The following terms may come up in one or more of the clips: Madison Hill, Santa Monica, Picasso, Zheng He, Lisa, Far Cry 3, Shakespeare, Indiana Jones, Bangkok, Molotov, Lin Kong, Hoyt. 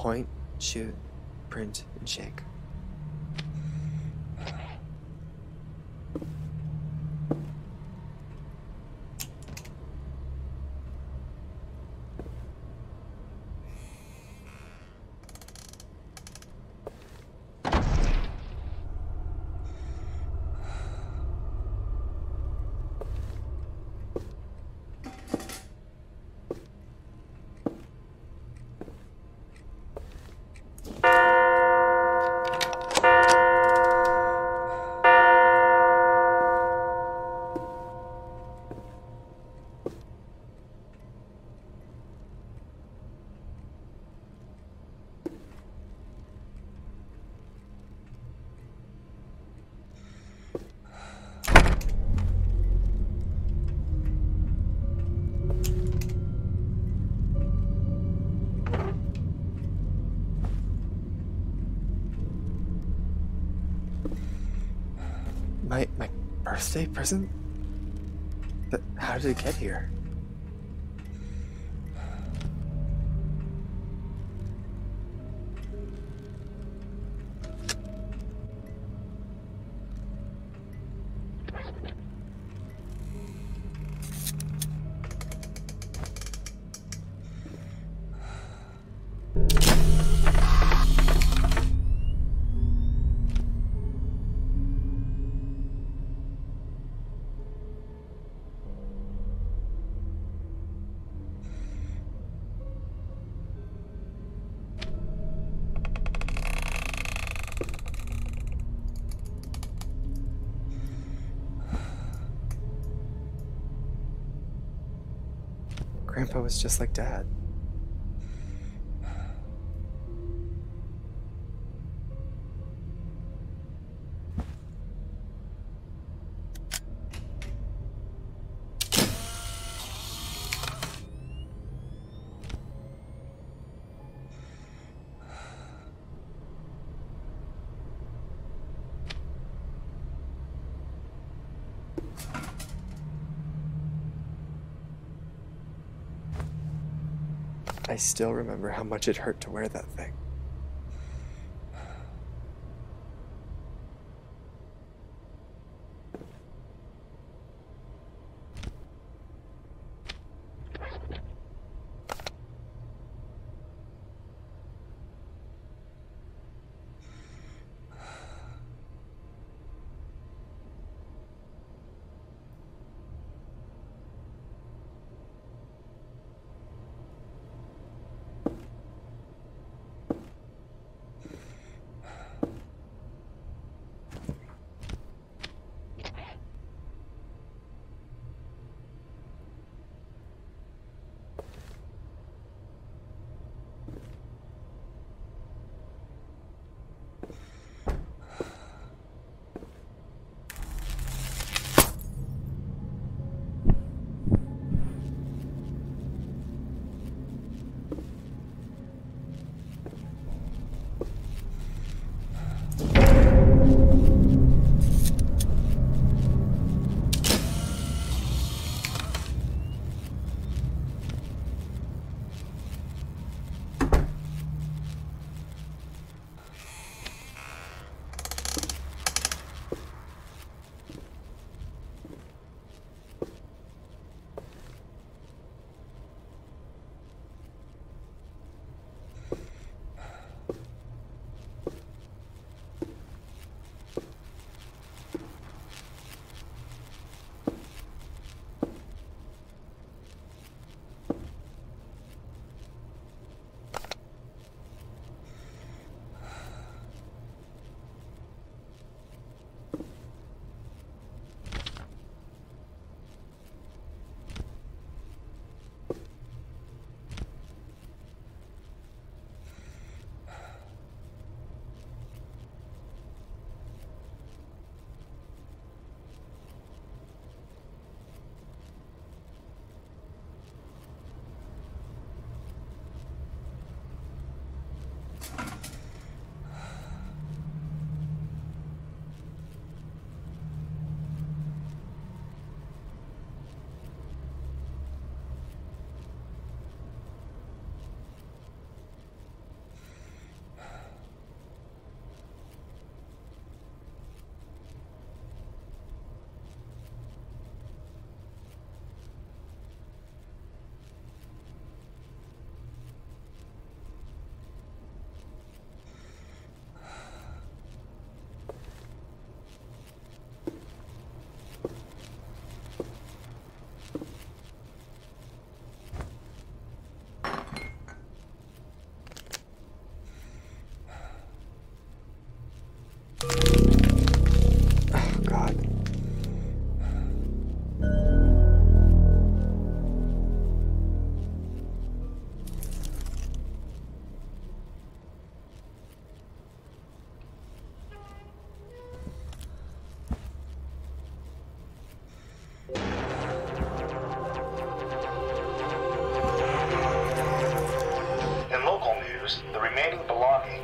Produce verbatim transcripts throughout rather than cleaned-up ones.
Point, shoot, print, and shake. My, my birthday present? But how did it get here? Grandpa was just like Dad. I still remember how much it hurt to wear that thing.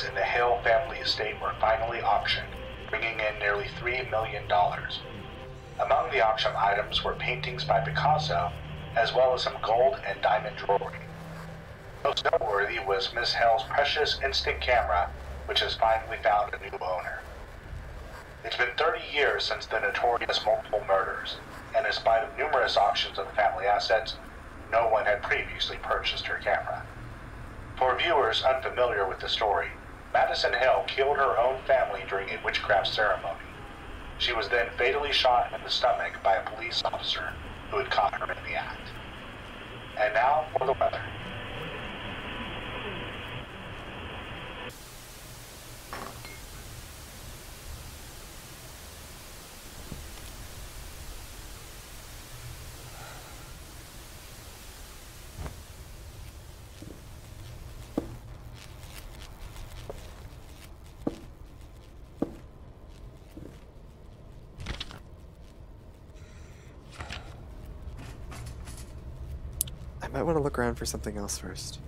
homes in the Hill family estate were finally auctioned, bringing in nearly three million dollars. Among the auction items were paintings by Picasso, as well as some gold and diamond jewelry. Most noteworthy was Miss Hill's precious instant camera, which has finally found a new owner. It's been thirty years since the notorious multiple murders, and in spite of numerous auctions of the family assets, no one had previously purchased her camera. For viewers unfamiliar with the story, Madison Hill killed her own family during a witchcraft ceremony. She was then fatally shot in the stomach by a police officer who had caught her in the act. And now for the weather. I might want to look around for something else first.